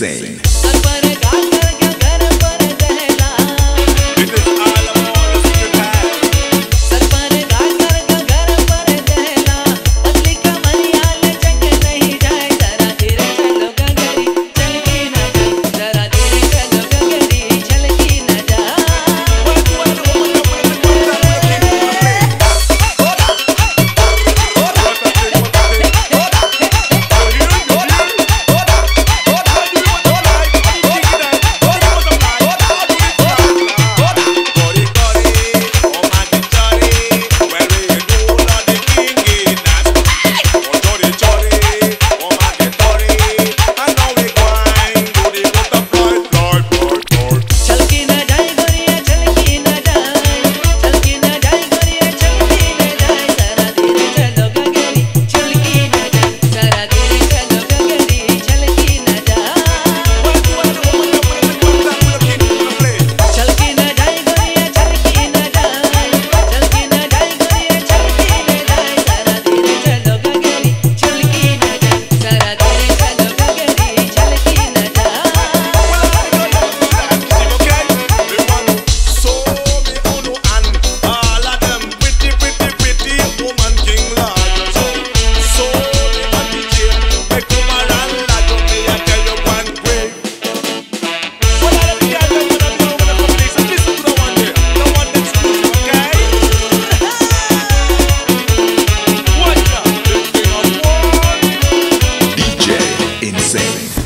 Hussein. Insane.